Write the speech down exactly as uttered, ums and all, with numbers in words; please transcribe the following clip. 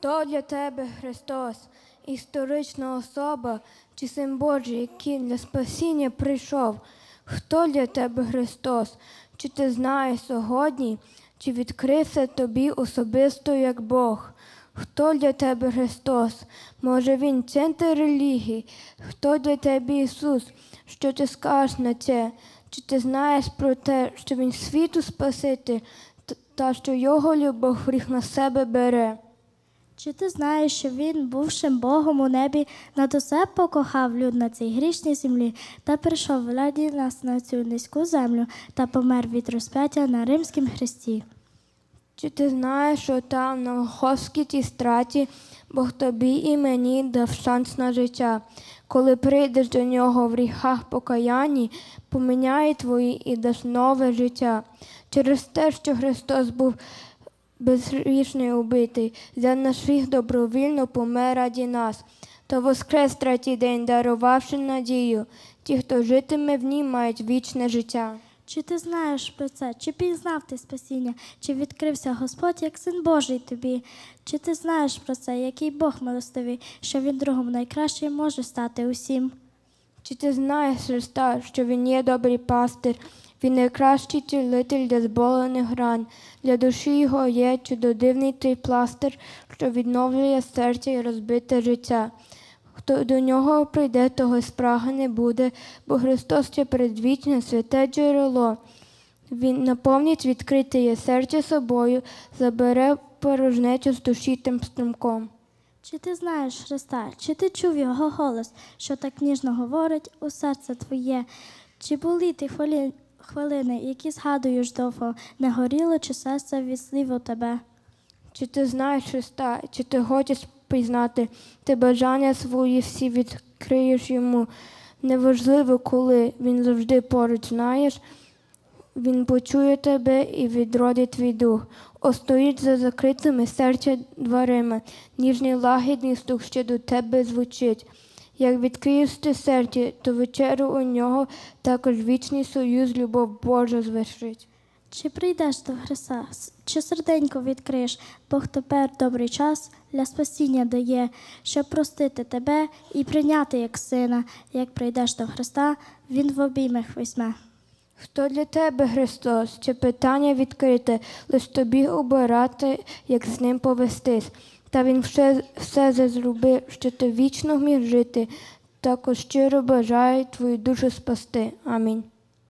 Хто для тебе Христос? Історична особа чи син Божий, який для спасіння прийшов? Хто для тебе Христос? Чи ти знаєш сьогодні, чи відкрився тобі особисто як Бог? Хто для тебе Христос? Може він центр релігії? Хто для тебе Ісус? Що ти скажеш на це? Чи ти знаєш про те, що він світу спаситель, та що його любов гріх на себе бере? Чи ти знаєш, що він, бувши Богом у небі, над усе покохав люд на цій грішній землі та прийшов в раді нас на цю низьку землю та помер від розп'яття на римськім хресті? Чи ти знаєш, що там, на Голгофській тій страті, Бог тобі і мені дав шанс на життя? Коли прийдеш до нього в гріхах покаянні, поміняє твої і дасть нове життя. Через те, що Христос був безгрішний убитий, за наш гріх добровільно помер раді нас, та воскрес третій день, дарувавши надію. Ті, хто житиме в ній, мають вічне життя. Чи ти знаєш про це? Чи пізнав ти спасіння? Чи відкрився Господь як Син Божий тобі? Чи ти знаєш про це, який Бог милостивий, що він другом найкращий може стати усім? Чи ти знаєш Христа, що він є добрий пастир? Він найкращий цілитель для зболених ран. Для душі його є чудодивний той пластир, що відновлює серце і розбите життя. Хто до нього прийде, того спраги не буде, бо Христос – це передвічне святе джерело. Він наповнить відкрите є серце собою, забере порожнечу з душі тим струмком. Чи ти знаєш Христа? Чи ти чув його голос, що так ніжно говорить у серце твоє? Чи були ти хвилі... хвилини, які згадуєш довго, не горіло чи серце від слів у тебе? Чи ти знаєш Христа? Чи ти хочеш пізнати? Ти бажання свої всі відкриєш йому. Неважливо, коли, він завжди поруч, знаєш. Він почує тебе і відродить твій дух. Остоїть за закритими серця дверима. Ніжний лагідний стук ще до тебе звучить. Як відкриєш ти серці, то вечерю у нього також вічний союз, любов Божа звершить. Чи прийдеш до Христа, чи серденько відкриєш, Бог тепер добрий час для спасіння дає, щоб простити тебе і прийняти як сина. Як прийдеш до Христа, він в обіймах візьме. Хто для тебе Христос? Чи питання відкрите, лиш тобі обирати, як з ним повестись. Та він все, все зробив, що ти вічно міг жити, також щиро бажає твою душу спасти. Амінь.